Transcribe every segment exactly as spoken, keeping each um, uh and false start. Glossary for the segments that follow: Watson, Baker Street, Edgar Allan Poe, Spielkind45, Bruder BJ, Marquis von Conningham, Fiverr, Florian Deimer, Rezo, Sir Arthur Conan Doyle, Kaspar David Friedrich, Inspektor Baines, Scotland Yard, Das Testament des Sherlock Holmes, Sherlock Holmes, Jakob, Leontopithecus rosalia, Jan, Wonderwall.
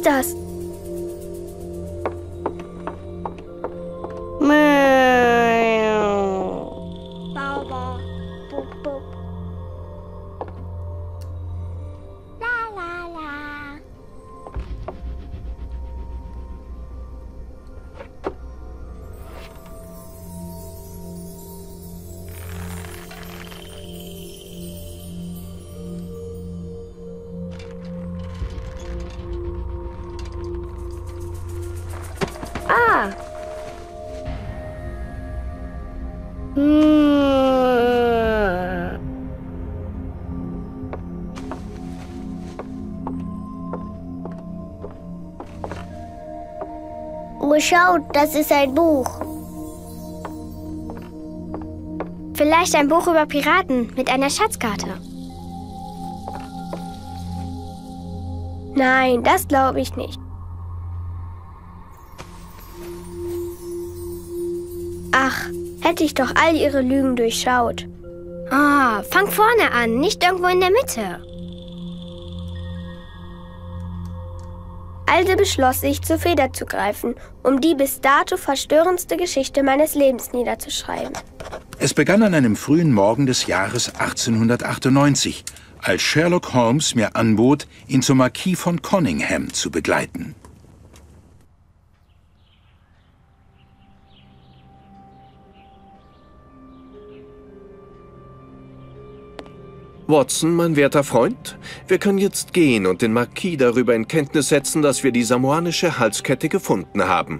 ist das? Schaut, das ist ein Buch. Vielleicht ein Buch über Piraten mit einer Schatzkarte. Nein, das glaube ich nicht. Ach, hätte ich doch all ihre Lügen durchschaut. Ah, fang vorne an, nicht irgendwo in der Mitte. Also beschloss ich, zur Feder zu greifen, um die bis dato verstörendste Geschichte meines Lebens niederzuschreiben. Es begann an einem frühen Morgen des Jahres achtzehnhundertachtundneunzig, als Sherlock Holmes mir anbot, ihn zum Marquis von Conningham zu begleiten. Watson, mein werter Freund, wir können jetzt gehen und den Marquis darüber in Kenntnis setzen, dass wir die samoanische Halskette gefunden haben.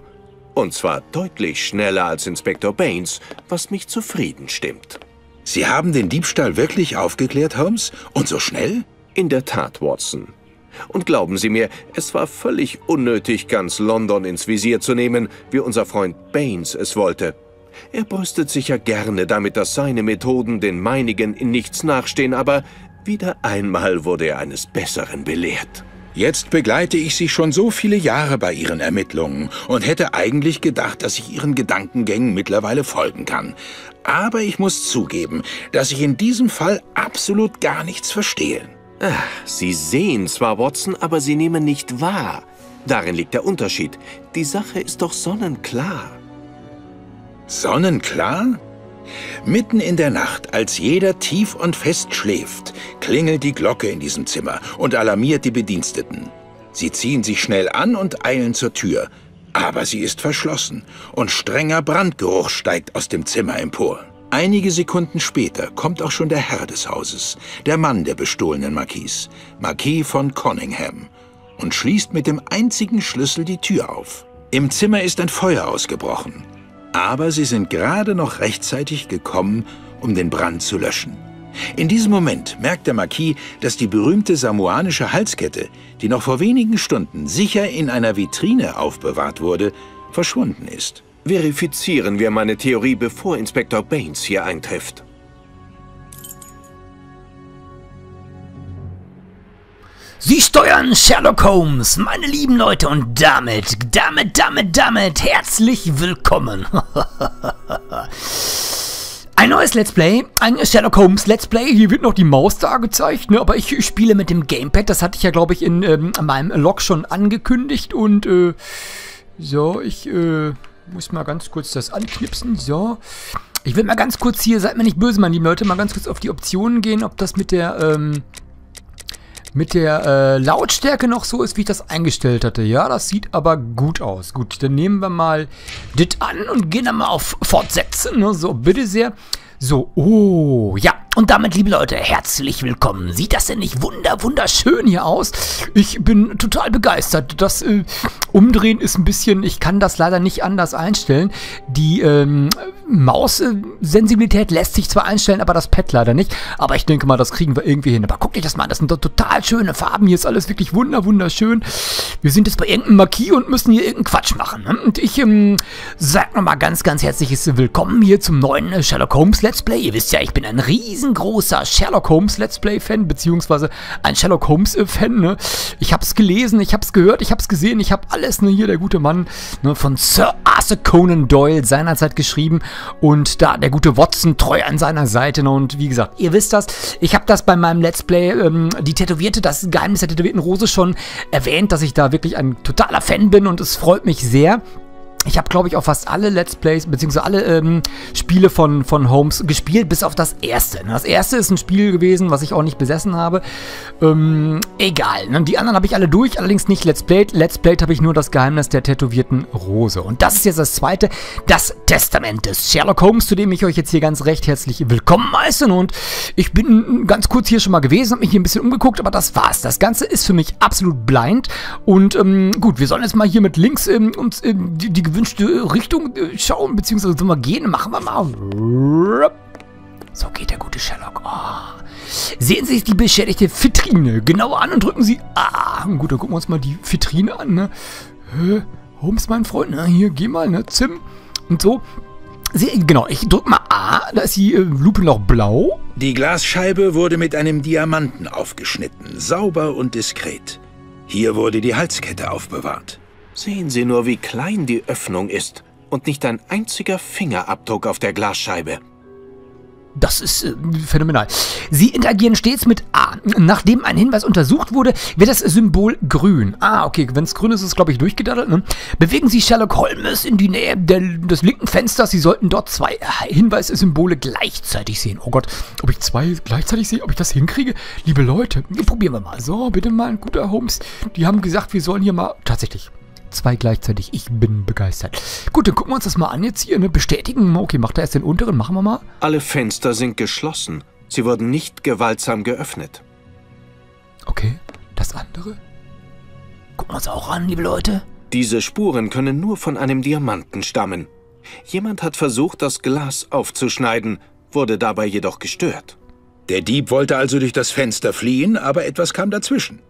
Und zwar deutlich schneller als Inspektor Baines, was mich zufrieden stimmt. Sie haben den Diebstahl wirklich aufgeklärt, Holmes? Und so schnell? In der Tat, Watson. Und glauben Sie mir, es war völlig unnötig, ganz London ins Visier zu nehmen, wie unser Freund Baines es wollte. Er brüstet sich ja gerne damit, dass seine Methoden den meinigen in nichts nachstehen, aber wieder einmal wurde er eines Besseren belehrt. Jetzt begleite ich Sie schon so viele Jahre bei Ihren Ermittlungen und hätte eigentlich gedacht, dass ich Ihren Gedankengängen mittlerweile folgen kann. Aber ich muss zugeben, dass ich in diesem Fall absolut gar nichts verstehe. Ach, Sie sehen zwar, Watson, aber Sie nehmen nicht wahr. Darin liegt der Unterschied. Die Sache ist doch sonnenklar. Sonnenklar? Mitten in der Nacht, als jeder tief und fest schläft, klingelt die Glocke in diesem Zimmer und alarmiert die Bediensteten. Sie ziehen sich schnell an und eilen zur Tür, aber sie ist verschlossen und strenger Brandgeruch steigt aus dem Zimmer empor. Einige Sekunden später kommt auch schon der Herr des Hauses, der Mann der bestohlenen Marquise, Marquis von Conningham, und schließt mit dem einzigen Schlüssel die Tür auf. Im Zimmer ist ein Feuer ausgebrochen. Aber sie sind gerade noch rechtzeitig gekommen, um den Brand zu löschen. In diesem Moment merkt der Marquis, dass die berühmte samoanische Halskette, die noch vor wenigen Stunden sicher in einer Vitrine aufbewahrt wurde, verschwunden ist. Verifizieren wir meine Theorie, bevor Inspektor Baines hier eintrifft. Sie steuern Sherlock Holmes, meine lieben Leute, und damit, damit, damit, damit herzlich willkommen. Ein neues Let's Play, ein Sherlock Holmes Let's Play. Hier wird noch die Maus da gezeigt, ne? Aber ich spiele mit dem Gamepad. Das hatte ich ja, glaube ich, in ähm, meinem Log schon angekündigt. Und äh, so, ich äh, muss mal ganz kurz das anknipsen. So, ich will mal ganz kurz hier, seid mir nicht böse, meine lieben Leute, mal ganz kurz auf die Optionen gehen, ob das mit der... Ähm, mit der äh, Lautstärke noch so ist, wie ich das eingestellt hatte. Ja, das sieht aber gut aus. Gut, dann nehmen wir mal das an und gehen dann mal auf Fortsetzen. Ne? So, bitte sehr. So, oh, ja. Und damit, liebe Leute, herzlich willkommen. Sieht das denn nicht wunder, wunderschön hier aus? Ich bin total begeistert. Das äh, Umdrehen ist ein bisschen... Ich kann das leider nicht anders einstellen. Die ähm, Maus-Sensibilität lässt sich zwar einstellen, aber das Pad leider nicht. Aber ich denke mal, das kriegen wir irgendwie hin. Aber guckt euch das mal an. Das sind doch total schöne Farben. Hier ist alles wirklich wunder, wunderschön. Wir sind jetzt bei irgendeinem Marquis und müssen hier irgendeinen Quatsch machen. Ne? Und ich ähm, sag nochmal ganz, ganz herzliches Willkommen hier zum neuen Sherlock Holmes Let's Play. Ihr wisst ja, ich bin ein riesen riesengroßer Sherlock Holmes Let's Play Fan, beziehungsweise ein Sherlock Holmes Fan, ne? Ich hab's gelesen, ich hab's gehört, ich hab's gesehen, ich hab alles, ne? Hier der gute Mann, ne? Von Sir Arthur Conan Doyle seinerzeit geschrieben und da der gute Watson treu an seiner Seite, ne? Und wie gesagt, ihr wisst das, ich hab das bei meinem Let's Play, ähm, die tätowierte, das Geheimnis der tätowierten Rose schon erwähnt, dass ich da wirklich ein totaler Fan bin und es freut mich sehr. Ich habe, glaube ich, auch fast alle Let's Plays, beziehungsweise alle ähm, Spiele von, von Holmes gespielt, bis auf das erste. Das erste ist ein Spiel gewesen, was ich auch nicht besessen habe. Ähm, egal. Ne? Die anderen habe ich alle durch, allerdings nicht Let's Played. Let's Played habe ich nur das Geheimnis der tätowierten Rose. Und das ist jetzt das zweite, das Testament des Sherlock Holmes, zu dem ich euch jetzt hier ganz recht herzlich willkommen heiße. Und ich bin ganz kurz hier schon mal gewesen, habe mich hier ein bisschen umgeguckt, aber das war's. Das Ganze ist für mich absolut blind. Und ähm, gut, wir sollen jetzt mal hier mit Links ähm, uns ähm, die, die gewünschte Richtung schauen, beziehungsweise so mal gehen, machen wir mal. So geht der gute Sherlock. Oh. Sehen Sie sich die beschädigte Vitrine genauer an und drücken Sie... Ah, gut, dann gucken wir uns mal die Vitrine an, ne? Hä? Holmes, mein Freund, na, hier, geh mal, ne? Zim. Und so. Sehen, genau, ich drück mal A, da ist die äh, Lupe noch blau. Die Glasscheibe wurde mit einem Diamanten aufgeschnitten, sauber und diskret. Hier wurde die Halskette aufbewahrt. Sehen Sie nur, wie klein die Öffnung ist und nicht ein einziger Fingerabdruck auf der Glasscheibe. Das ist äh, phänomenal. Sie interagieren stets mit A. Nachdem ein Hinweis untersucht wurde, wird das Symbol grün. Ah, okay, wenn es grün ist, ist es, glaube ich, durchgedaddelt. Ne? Bewegen Sie Sherlock Holmes in die Nähe der, des linken Fensters. Sie sollten dort zwei Hinweissymbole gleichzeitig sehen. Oh Gott, ob ich zwei gleichzeitig sehe, ob ich das hinkriege? Liebe Leute, probieren wir mal. So, bitte mal ein guter Holmes. Die haben gesagt, wir sollen hier mal... Tatsächlich... Zwei gleichzeitig. Ich bin begeistert. Gut, dann gucken wir uns das mal an jetzt hier. Ne? Bestätigen. Okay, macht er erst den unteren. Machen wir mal. Alle Fenster sind geschlossen. Sie wurden nicht gewaltsam geöffnet. Okay, das andere. Gucken wir uns auch an, liebe Leute. Diese Spuren können nur von einem Diamanten stammen. Jemand hat versucht, das Glas aufzuschneiden, wurde dabei jedoch gestört. Der Dieb wollte also durch das Fenster fliehen, aber etwas kam dazwischen.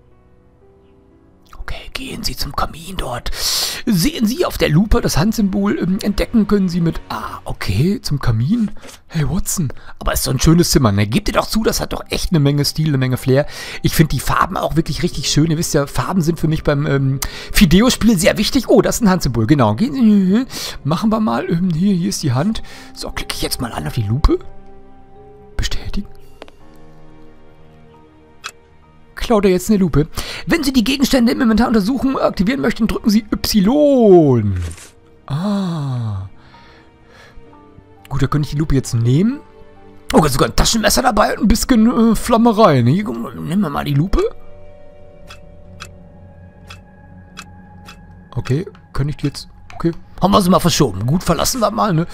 Okay, gehen Sie zum Kamin dort. Sehen Sie auf der Lupe das Handsymbol. Ähm, entdecken können Sie mit... Ah, okay, zum Kamin. Hey, Watson. Aber ist so ein schönes Zimmer, ne? Gebt ihr doch zu, das hat doch echt eine Menge Stil, eine Menge Flair. Ich finde die Farben auch wirklich richtig schön. Ihr wisst ja, Farben sind für mich beim ähm, Fideo-Spiel sehr wichtig. Oh, das ist ein Handsymbol, genau. Gehen Sie, machen wir mal. Ähm, hier, hier ist die Hand. So, klicke ich jetzt mal an auf die Lupe. Bestätigen. Klaut er jetzt eine Lupe. Wenn Sie die Gegenstände im Inventar untersuchen, aktivieren möchten, drücken Sie Y. Ah. Gut, da könnte ich die Lupe jetzt nehmen. Oh, sogar ein Taschenmesser dabei und ein bisschen äh, Flammerei. Ne? Hier, nehmen wir mal die Lupe. Okay, könnte ich die jetzt... Okay. Haben wir sie mal verschoben. Gut, verlassen wir mal, ne?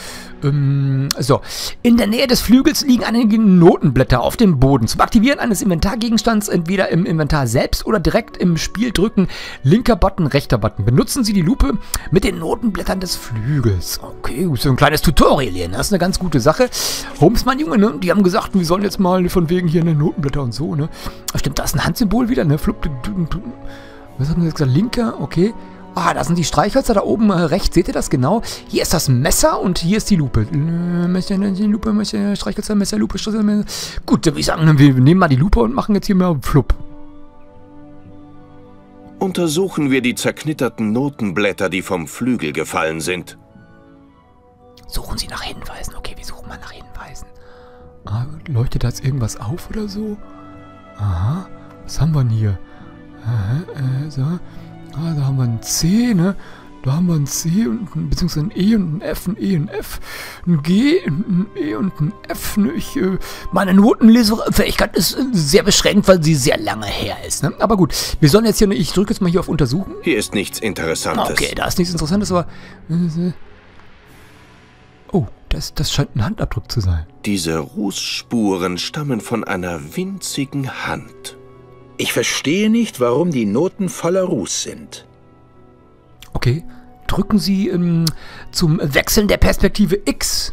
Ähm, so. In der Nähe des Flügels liegen einige Notenblätter auf dem Boden. Zum Aktivieren eines Inventargegenstands entweder im Inventar selbst oder direkt im Spiel drücken. Linker Button, rechter Button. Benutzen Sie die Lupe mit den Notenblättern des Flügels. Okay, so ein kleines Tutorial hier. Das ist eine ganz gute Sache. Holmes, mein Junge, ne? Die haben gesagt, wir sollen jetzt mal von wegen hier eine Notenblätter und so, ne? Stimmt, da ist ein Handsymbol wieder, ne? Flupp. Was haben sie jetzt gesagt? Linker, okay. Ah, da sind die Streichhölzer da oben rechts. Seht ihr das genau? Hier ist das Messer und hier ist die Lupe. Messer, Lupe, Messer, Streichhölzer, Messer, Lupe, Streichhölzer. Gut, dann würde ich sagen, wir nehmen mal die Lupe und machen jetzt hier mal Flupp. Untersuchen wir die zerknitterten Notenblätter, die vom Flügel gefallen sind. Suchen Sie nach Hinweisen. Okay, wir suchen mal nach Hinweisen. Ah, leuchtet da jetzt irgendwas auf oder so? Aha, was haben wir denn hier? Aha, äh, so... Ah, da haben wir ein C, ne? Da haben wir ein C und ein, beziehungsweise ein E und ein F, ein E und ein F, ein G, ein E und ein F. Ne? Ich, äh, meine Notenlesefähigkeit ist sehr beschränkt, weil sie sehr lange her ist. Ne? Aber gut, wir sollen jetzt hier, ich drücke jetzt mal hier auf Untersuchen. Hier ist nichts Interessantes. Okay, da ist nichts Interessantes, aber... Äh, oh, das, das scheint ein Handabdruck zu sein. Diese Rußspuren stammen von einer winzigen Hand. Ich verstehe nicht, warum die Noten voller Ruß sind. Okay, drücken Sie ähm, zum Wechseln der Perspektive X.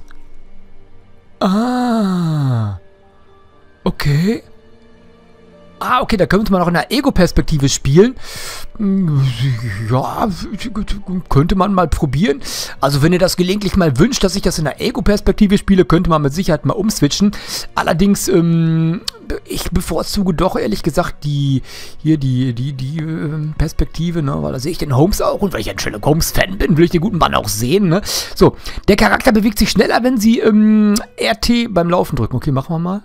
Ah. Okay. Ah, okay, da könnte man auch in der Ego-Perspektive spielen. Ja, könnte man mal probieren. Also wenn ihr das gelegentlich mal wünscht, dass ich das in der Ego-Perspektive spiele, könnte man mit Sicherheit mal umswitchen. Allerdings, ähm, ich bevorzuge doch ehrlich gesagt die hier die, die, die äh, Perspektive, ne? Weil da sehe ich den Holmes auch, und weil ich ein Sherlock Holmes-Fan bin, will ich den guten Mann auch sehen. Ne? So, der Charakter bewegt sich schneller, wenn sie ähm, R T beim Laufen drücken. Okay, machen wir mal.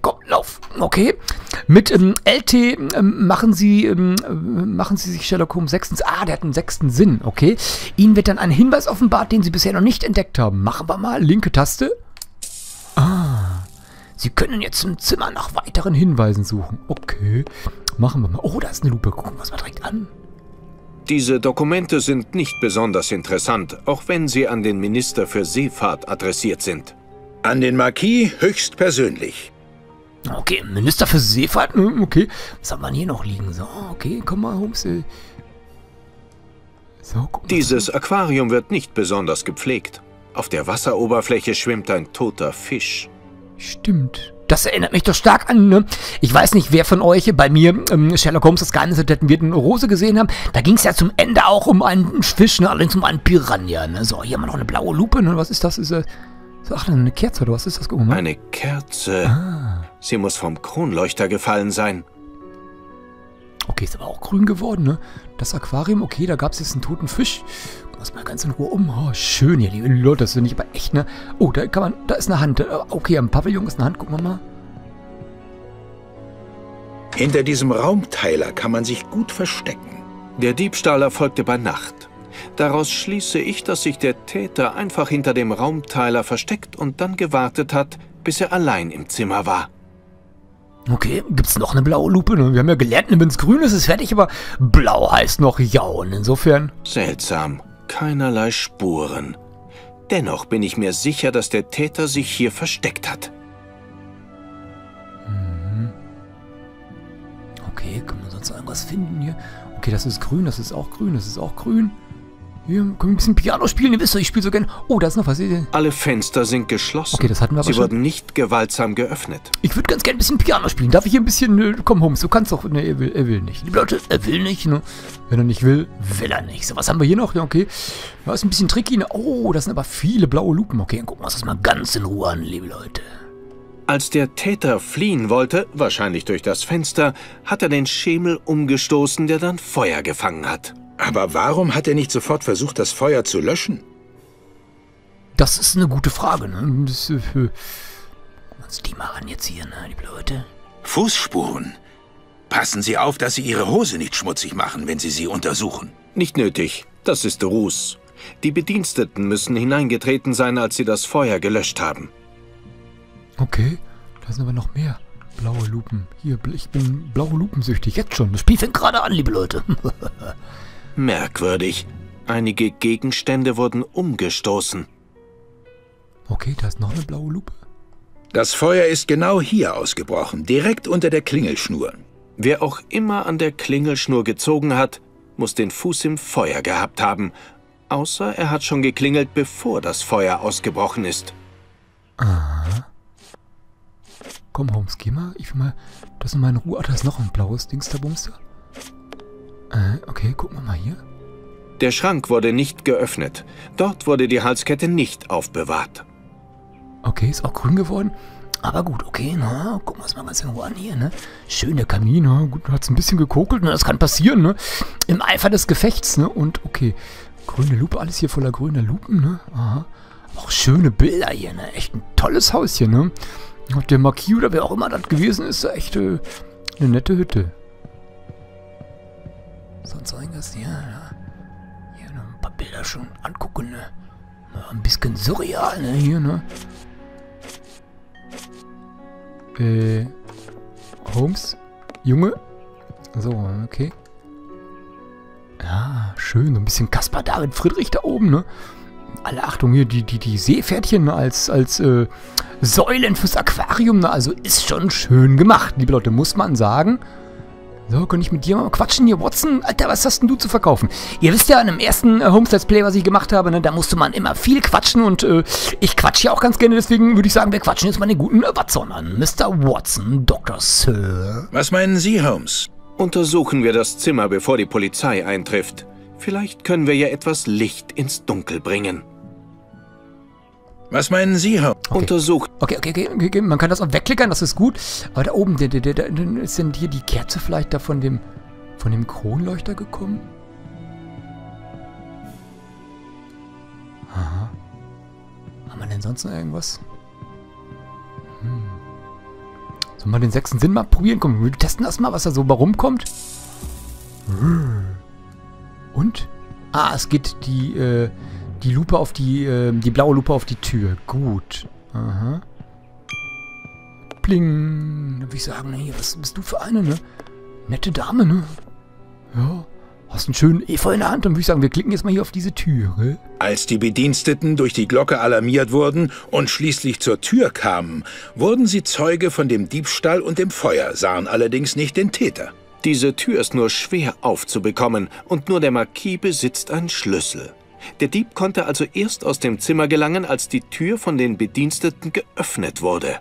Komm, lauf. Okay. Mit ähm, L T ähm, machen sie ähm, machen sie sich Sherlock Holmes sechstens. Ah, der hat einen sechsten Sinn. Okay. Ihnen wird dann ein Hinweis offenbart, den sie bisher noch nicht entdeckt haben. Machen wir mal. Linke Taste. Ah. Sie können jetzt im Zimmer nach weiteren Hinweisen suchen. Okay. Machen wir mal. Oh, da ist eine Lupe. Gucken wir uns mal direkt an. Diese Dokumente sind nicht besonders interessant, auch wenn sie an den Minister für Seefahrt adressiert sind. An den Marquis höchstpersönlich. Okay, Minister für Seefahrt, okay. Was haben wir hier noch liegen? So, okay, komm mal, Holmes. So, guck mal. Dieses Aquarium wird nicht besonders gepflegt. Auf der Wasseroberfläche schwimmt ein toter Fisch. Stimmt. Das erinnert mich doch stark an, ne? Ich weiß nicht, wer von euch bei mir ähm, Sherlock Holmes, das Geheimnis der tätowierten Rose gesehen haben. Da ging es ja zum Ende auch um einen Fisch, ne? Allerdings um einen Piranha, ne? So, hier haben wir noch eine blaue Lupe, ne? Was ist das? Ist, äh Ach, eine Kerze, oder was ist das? Gemacht? Eine Kerze. Ah. Sie muss vom Kronleuchter gefallen sein. Okay, ist aber auch grün geworden, ne? Das Aquarium, okay, da gab es jetzt einen toten Fisch. Muss mal ganz in Ruhe um. Oh, schön hier, liebe Leute, das finde ich aber echt, ne? Oh, da kann man, da ist eine Hand. Okay, am Pavillon ist eine Hand, gucken wir mal. Hinter diesem Raumteiler kann man sich gut verstecken. Der Diebstahl erfolgte bei Nacht. Daraus schließe ich, dass sich der Täter einfach hinter dem Raumteiler versteckt und dann gewartet hat, bis er allein im Zimmer war. Okay, gibt es noch eine blaue Lupe? Wir haben ja gelernt, wenn es grün ist, ist fertig, aber blau heißt noch jaun. Insofern... Seltsam, keinerlei Spuren. Dennoch bin ich mir sicher, dass der Täter sich hier versteckt hat. Mhm. Okay, können wir sonst irgendwas finden hier? Okay, das ist grün, das ist auch grün, das ist auch grün. Hier, können wir ein bisschen Piano spielen? Ihr wisst doch, ich spiele so gern. Oh, da ist noch was. Alle Fenster sind geschlossen. Okay, das hatten wir aber schon. Sie wurden nicht gewaltsam geöffnet. Ich würde ganz gerne ein bisschen Piano spielen. Darf ich hier ein bisschen... Komm, Holmes, du kannst doch... Ne, er will, er will nicht. Liebe Leute, er will nicht, ne? Wenn er nicht will, will er nicht. So, was haben wir hier noch? Ja, okay. Das ist ein bisschen tricky, ne? Oh, das sind aber viele blaue Lupen. Okay, dann gucken wir uns das mal ganz in Ruhe an, liebe Leute. Als der Täter fliehen wollte, wahrscheinlich durch das Fenster, hat er den Schemel umgestoßen, der dann Feuer gefangen hat. Aber warum hat er nicht sofort versucht, das Feuer zu löschen? Das ist eine gute Frage, ne? Das, äh, gucken wir uns die mal an jetzt hier, ne, liebe Leute. Fußspuren. Passen Sie auf, dass Sie Ihre Hose nicht schmutzig machen, wenn Sie sie untersuchen. Nicht nötig. Das ist Ruß. Die Bediensteten müssen hineingetreten sein, als sie das Feuer gelöscht haben. Okay, da sind aber noch mehr. Blaue Lupen. Hier, ich bin blaue Lupensüchtig. Jetzt schon. Das Spiel fängt gerade an, liebe Leute. Merkwürdig. Einige Gegenstände wurden umgestoßen. Okay, da ist noch eine blaue Lupe. Das Feuer ist genau hier ausgebrochen, direkt unter der Klingelschnur. Wer auch immer an der Klingelschnur gezogen hat, muss den Fuß im Feuer gehabt haben. Außer er hat schon geklingelt, bevor das Feuer ausgebrochen ist. Aha. Komm, Holmes, geh mal. Ich will mal das in meine Ruhe... Ah, da ist noch ein blaues Dingsterbumster. Äh, okay, gucken wir mal hier. Der Schrank wurde nicht geöffnet. Dort wurde die Halskette nicht aufbewahrt. Okay, ist auch grün geworden. Aber gut, okay, na, gucken wir uns mal ganz in Ruhe an hier, ne? Schön, der Kamin, ne? Gut, hat es ein bisschen gekokelt, ne? Das kann passieren, ne? Im Eifer des Gefechts, ne? Und, okay, grüne Lupe, alles hier voller grüner Lupen, ne? Aha. Auch schöne Bilder hier, ne? Echt ein tolles Haus hier, ne? Und der Marquis oder wer auch immer das gewesen ist, echt äh, eine nette Hütte. Sonst irgendwas hier, ja. Hier noch ein paar Bilder schon angucken, ne? Ja, ein bisschen surreal, ne? Hier, ne? Äh. Holmes? Junge? So, okay. Ja, schön. So ein bisschen Kaspar David Friedrich da oben, ne? Alle Achtung hier, die, die, die Seepferdchen, ne? Als, als, äh, Säulen fürs Aquarium, ne? Also ist schon schön gemacht, liebe Leute, muss man sagen. So, kann ich mit dir mal quatschen hier, Watson? Alter, was hast denn du zu verkaufen? Ihr wisst ja, an dem ersten äh, Homes-Let's-Play, was ich gemacht habe, ne, da musste man immer viel quatschen und äh, ich quatsche ja auch ganz gerne, deswegen würde ich sagen, wir quatschen jetzt mal den guten äh, Watson an. Mister Watson, Doktor Sir. Was meinen Sie, Holmes? Untersuchen wir das Zimmer, bevor die Polizei eintrifft. Vielleicht können wir ja etwas Licht ins Dunkel bringen. Was meinen Sie, Herr? Okay. Untersucht. Okay, okay, okay, okay, man kann das auch wegklickern, das ist gut. Aber da oben, da, da, da, da, ist denn hier die Kerze vielleicht da von dem, von dem Kronleuchter gekommen? Aha. Haben wir denn sonst noch irgendwas? Hm. Sollen wir den sechsten Sinn mal probieren? Komm, wir testen das mal, was da so rumkommt. Und? Ah, es geht die, äh... Die Lupe auf die, äh, die blaue Lupe auf die Tür. Gut. Aha. Pling. Da würde ich sagen, hey, was bist du für eine, ne? Nette Dame, ne? Ja. Hast einen schönen Efeu in der Hand. Dann würde ich sagen, wir klicken jetzt mal hier auf diese Türe. Als die Bediensteten durch die Glocke alarmiert wurden und schließlich zur Tür kamen, wurden sie Zeuge von dem Diebstahl und dem Feuer, sahen allerdings nicht den Täter. Diese Tür ist nur schwer aufzubekommen und nur der Marquis besitzt einen Schlüssel. Der Dieb konnte also erst aus dem Zimmer gelangen, als die Tür von den Bediensteten geöffnet wurde.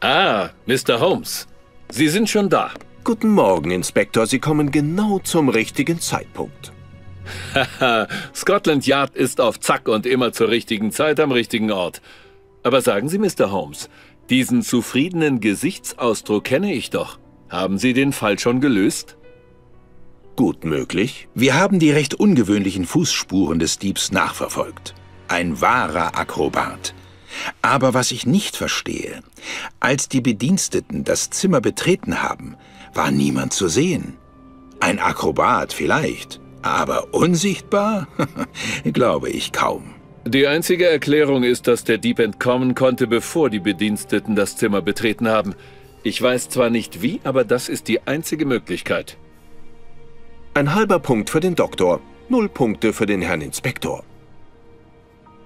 Ah, Mister Holmes, Sie sind schon da. Guten Morgen, Inspektor. Sie kommen genau zum richtigen Zeitpunkt. Haha, Scotland Yard ist auf Zack und immer zur richtigen Zeit am richtigen Ort. Aber sagen Sie, Mister Holmes, diesen zufriedenen Gesichtsausdruck kenne ich doch. Haben Sie den Fall schon gelöst? Gut möglich. Wir haben die recht ungewöhnlichen Fußspuren des Diebs nachverfolgt. Ein wahrer Akrobat. Aber was ich nicht verstehe, als die Bediensteten das Zimmer betreten haben, war niemand zu sehen. Ein Akrobat vielleicht, aber unsichtbar? Glaube ich kaum. Die einzige Erklärung ist, dass der Dieb entkommen konnte, bevor die Bediensteten das Zimmer betreten haben. Ich weiß zwar nicht wie, aber das ist die einzige Möglichkeit. Ein halber Punkt für den Doktor, null Punkte für den Herrn Inspektor.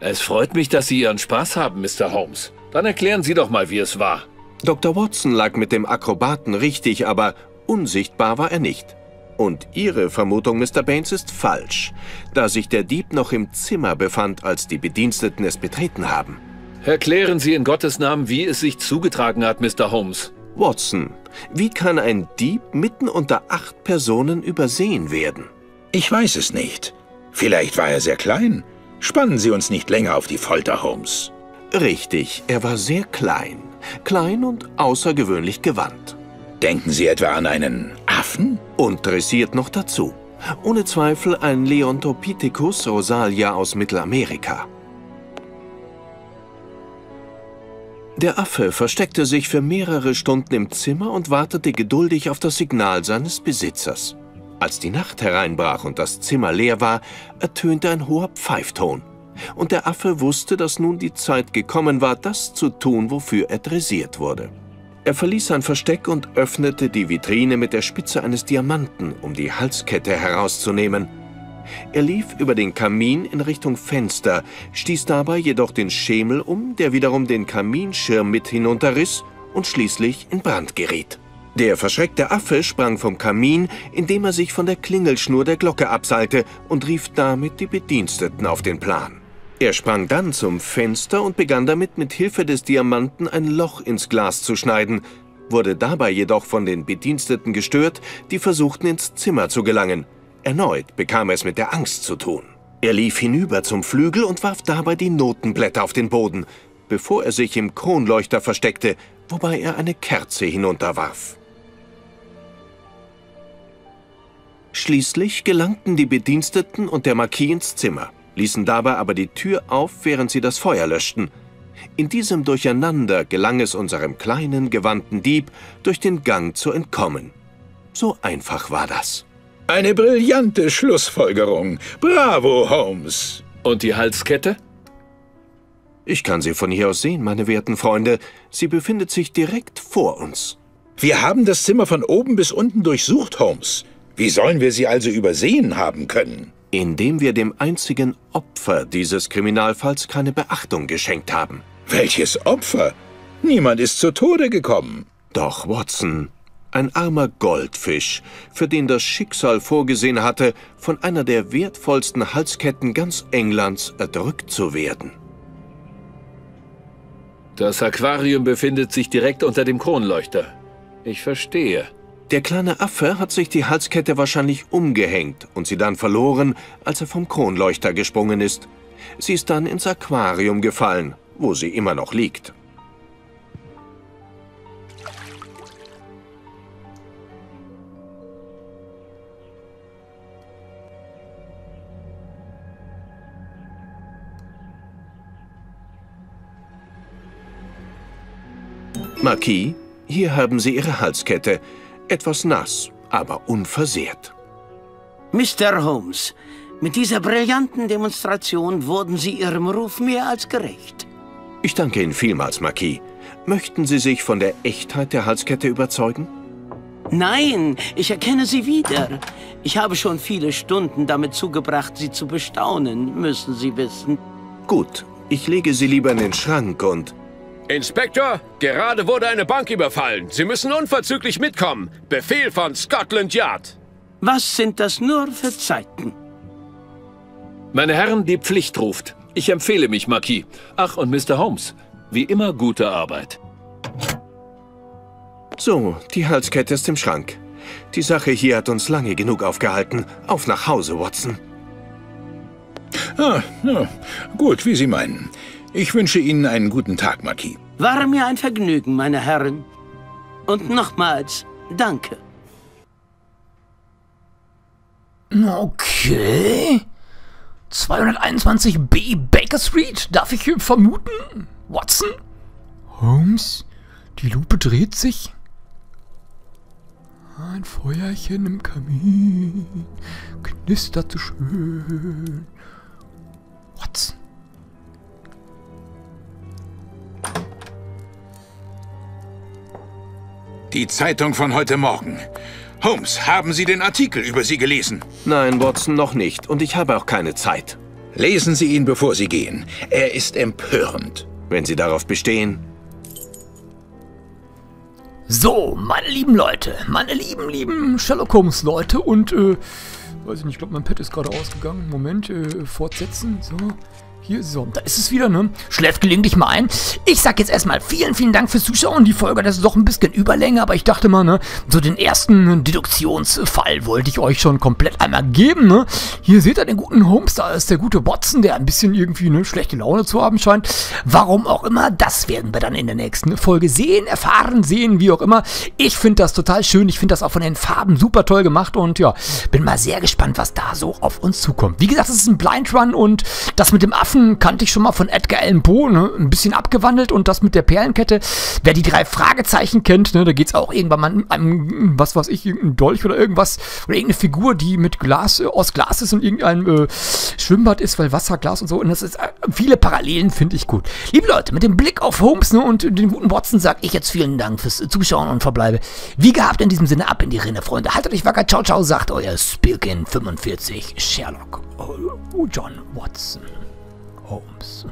Es freut mich, dass Sie Ihren Spaß haben, Mister Holmes. Dann erklären Sie doch mal, wie es war. Doktor Watson lag mit dem Akrobaten richtig, aber unsichtbar war er nicht. Und Ihre Vermutung, Mister Baines, ist falsch, da sich der Dieb noch im Zimmer befand, als die Bediensteten es betreten haben. Erklären Sie in Gottes Namen, wie es sich zugetragen hat, Mister Holmes. Watson, wie kann ein Dieb mitten unter acht Personen übersehen werden? Ich weiß es nicht. Vielleicht war er sehr klein. Spannen Sie uns nicht länger auf die Folter, Holmes. Richtig, er war sehr klein. Klein und außergewöhnlich gewandt. Denken Sie etwa an einen Affen? Und dressiert noch dazu. Ohne Zweifel ein Leontopithecus rosalia aus Mittelamerika. Der Affe versteckte sich für mehrere Stunden im Zimmer und wartete geduldig auf das Signal seines Besitzers. Als die Nacht hereinbrach und das Zimmer leer war, ertönte ein hoher Pfeifton. Und der Affe wusste, dass nun die Zeit gekommen war, das zu tun, wofür er dressiert wurde. Er verließ sein Versteck und öffnete die Vitrine mit der Spitze eines Diamanten, um die Halskette herauszunehmen. Er lief über den Kamin in Richtung Fenster, stieß dabei jedoch den Schemel um, der wiederum den Kaminschirm mit hinunterriss und schließlich in Brand geriet. Der verschreckte Affe sprang vom Kamin, indem er sich von der Klingelschnur der Glocke abseilte und rief damit die Bediensteten auf den Plan. Er sprang dann zum Fenster und begann damit, mit Hilfe des Diamanten ein Loch ins Glas zu schneiden, wurde dabei jedoch von den Bediensteten gestört, die versuchten, ins Zimmer zu gelangen. Erneut bekam er es mit der Angst zu tun. Er lief hinüber zum Flügel und warf dabei die Notenblätter auf den Boden, bevor er sich im Kronleuchter versteckte, wobei er eine Kerze hinunterwarf. Schließlich gelangten die Bediensteten und der Marquis ins Zimmer, ließen dabei aber die Tür auf, während sie das Feuer löschten. In diesem Durcheinander gelang es unserem kleinen, gewandten Dieb, durch den Gang zu entkommen. So einfach war das. Eine brillante Schlussfolgerung. Bravo, Holmes. Und die Halskette? Ich kann sie von hier aus sehen, meine werten Freunde. Sie befindet sich direkt vor uns. Wir haben das Zimmer von oben bis unten durchsucht, Holmes. Wie sollen wir sie also übersehen haben können? Indem wir dem einzigen Opfer dieses Kriminalfalls keine Beachtung geschenkt haben. Welches Opfer? Niemand ist zu Tode gekommen. Doch Watson, ein armer Goldfisch, für den das Schicksal vorgesehen hatte, von einer der wertvollsten Halsketten ganz Englands erdrückt zu werden. Das Aquarium befindet sich direkt unter dem Kronleuchter. Ich verstehe. Der kleine Affe hat sich die Halskette wahrscheinlich umgehängt und sie dann verloren, als er vom Kronleuchter gesprungen ist. Sie ist dann ins Aquarium gefallen, wo sie immer noch liegt. Marquis, hier haben Sie Ihre Halskette. Etwas nass, aber unversehrt. Mister Holmes, mit dieser brillanten Demonstration wurden Sie Ihrem Ruf mehr als gerecht. Ich danke Ihnen vielmals, Marquis. Möchten Sie sich von der Echtheit der Halskette überzeugen? Nein, ich erkenne sie wieder. Ich habe schon viele Stunden damit zugebracht, sie zu bestaunen, müssen Sie wissen. Gut, ich lege sie lieber in den Schrank und... Inspektor, gerade wurde eine Bank überfallen. Sie müssen unverzüglich mitkommen. Befehl von Scotland Yard. Was sind das nur für Zeiten? Meine Herren, die Pflicht ruft. Ich empfehle mich, Marquis. Ach, und Mister Holmes, wie immer gute Arbeit. So, die Halskette ist im Schrank. Die Sache hier hat uns lange genug aufgehalten. Auf nach Hause, Watson. Ah, ja. Gut, wie Sie meinen. Ich wünsche Ihnen einen guten Tag, Marquis. War mir ein Vergnügen, meine Herren. Und nochmals, danke. Okay. zweihunderteinundzwanzig b Baker Street, darf ich vermuten? Watson? Holmes? Die Lupe dreht sich? Ein Feuerchen im Kamin. Knistert so schön. Watson? Die Zeitung von heute Morgen. Holmes, haben Sie den Artikel über Sie gelesen? Nein, Watson, noch nicht. Und ich habe auch keine Zeit. Lesen Sie ihn, bevor Sie gehen. Er ist empörend. Wenn Sie darauf bestehen. So, meine lieben Leute, meine lieben, lieben Sherlock Holmes Leute und, äh, weiß ich nicht, ich glaube, mein Pad ist gerade ausgegangen. Moment, äh, fortsetzen, so... Hier so, da ist es wieder, ne? Schläft gelegentlich mal ein. Ich sag jetzt erstmal vielen, vielen Dank fürs Zuschauen. Die Folge, das ist doch ein bisschen Überlänge, aber ich dachte mal, ne? So den ersten Deduktionsfall wollte ich euch schon komplett einmal geben, ne? Hier seht ihr den guten Holmes, da ist der gute Watson, der ein bisschen irgendwie eine schlechte Laune zu haben scheint. Warum auch immer, das werden wir dann in der nächsten Folge sehen, erfahren, sehen, wie auch immer. Ich finde das total schön, ich finde das auch von den Farben super toll gemacht und ja, bin mal sehr gespannt, was da so auf uns zukommt. Wie gesagt, es ist ein Blind Run und das mit dem Affen kannte ich schon mal von Edgar Allan Poe, ne? Ein bisschen abgewandelt und das mit der Perlenkette. Wer die drei Fragezeichen kennt, ne? Da geht es auch irgendwann mal an, an was weiß ich, irgendein Dolch oder irgendwas oder irgendeine Figur, die mit Glas, äh, aus Glas ist und irgendein äh, Schwimmbad ist, weil Wasser, Glas und so. Und das ist äh, viele Parallelen, finde ich gut. Liebe Leute, mit dem Blick auf Holmes, ne, und den guten Watson sage ich jetzt vielen Dank fürs Zuschauen und verbleibe. Wie gehabt in diesem Sinne, ab in die Rinne, Freunde. Haltet euch wacker, ciao, ciao, sagt euer Spilkin fünfundvierzig Sherlock John Watson. Holmes.